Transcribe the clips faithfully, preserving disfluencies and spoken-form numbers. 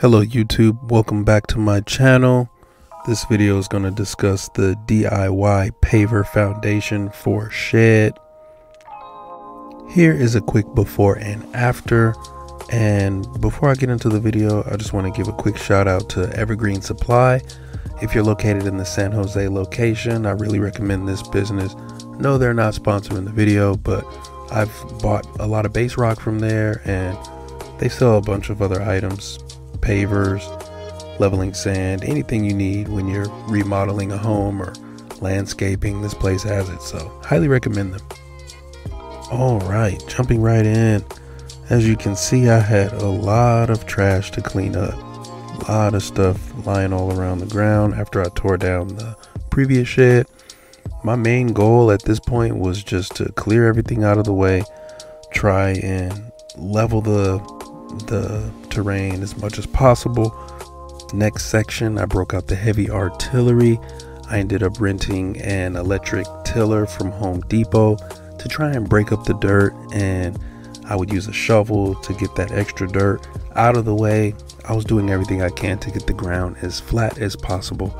Hello YouTube, welcome back to my channel. This video is going to discuss the D I Y paver foundation for shed. Here is a quick before and after, and before I get into the video I just want to give a quick shout out to Evergreen Supply. If you're located in the San Jose location, I really recommend this business. No, they're not sponsoring the video, but I've bought a lot of base rock from there and they sell a bunch of other items: pavers, leveling sand, anything you need when you're remodeling a home or landscaping. This place has it, so highly recommend them. All right, jumping right in. As you can see, I had a lot of trash to clean up. A lot of stuff lying all around the ground after I tore down the previous shed. My main goal at this point was just to clear everything out of the way, try and level the the terrain as much as possible. Next section, I broke out the heavy artillery. I ended up renting an electric tiller from Home Depot to try and break up the dirt, and I would use a shovel to get that extra dirt out of the way. I was doing everything I can to get the ground as flat as possible.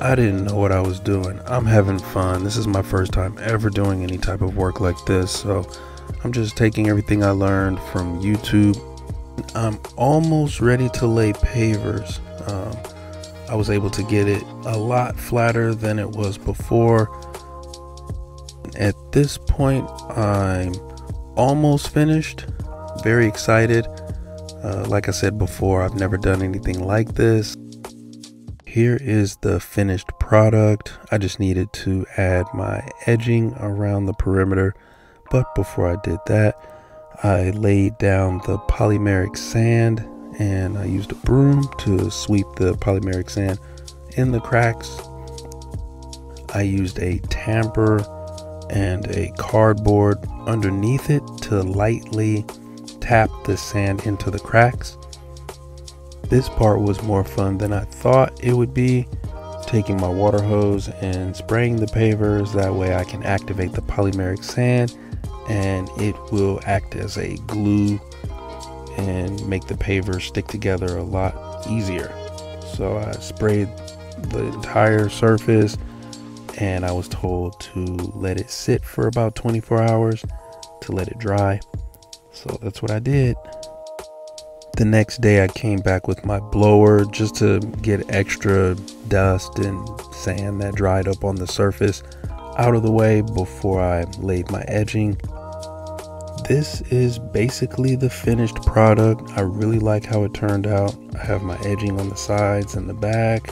I didn't know what I was doing. I'm having fun. This is my first time ever doing any type of work like this, so I'm just taking everything I learned from YouTube. I'm almost ready to lay pavers. Um, I was able to get it a lot flatter than it was before. At this point, I'm almost finished. Very excited. Uh, like I said before, I've never done anything like this. Here is the finished product. I just needed to add my edging around the perimeter. But before I did that, I laid down the polymeric sand, and I used a broom to sweep the polymeric sand in the cracks. I used a tamper and a cardboard underneath it to lightly tap the sand into the cracks. This part was more fun than I thought it would be, taking my water hose and spraying the pavers. That way I can activate the polymeric sand and it will act as a glue and make the pavers stick together a lot easier. So I sprayed the entire surface, and I was told to let it sit for about twenty-four hours to let it dry. So that's what I did. The next day I came back with my blower just to get extra dust and sand that dried up on the surface out of the way before I laid my edging. This is basically the finished product. I really like how it turned out. I have my edging on the sides and the back,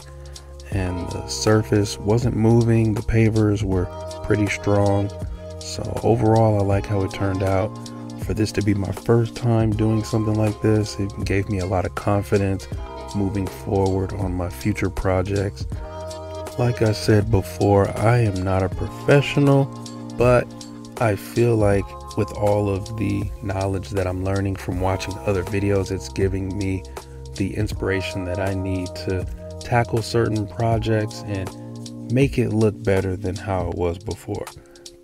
and the surface wasn't moving. The pavers were pretty strong. So overall, I like how it turned out. For this to be my first time doing something like this, it gave me a lot of confidence moving forward on my future projects. Like I said before, I am not a professional, but I feel like with all of the knowledge that I'm learning from watching other videos, it's giving me the inspiration that I need to tackle certain projects and make it look better than how it was before.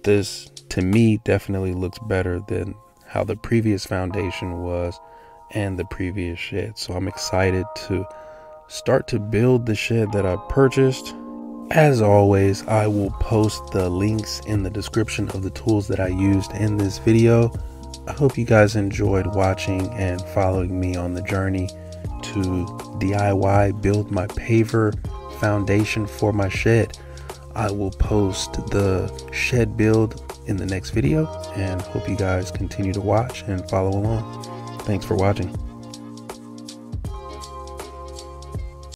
This, to me, definitely looks better than how the previous foundation was and the previous shed. So I'm excited to start to build the shed that I purchased. As always, I will post the links in the description of the tools that I used in this video. I hope you guys enjoyed watching and following me on the journey to D I Y build my paver foundation for my shed. I will post the shed build in the next video, and hope you guys continue to watch and follow along. Thanks for watching.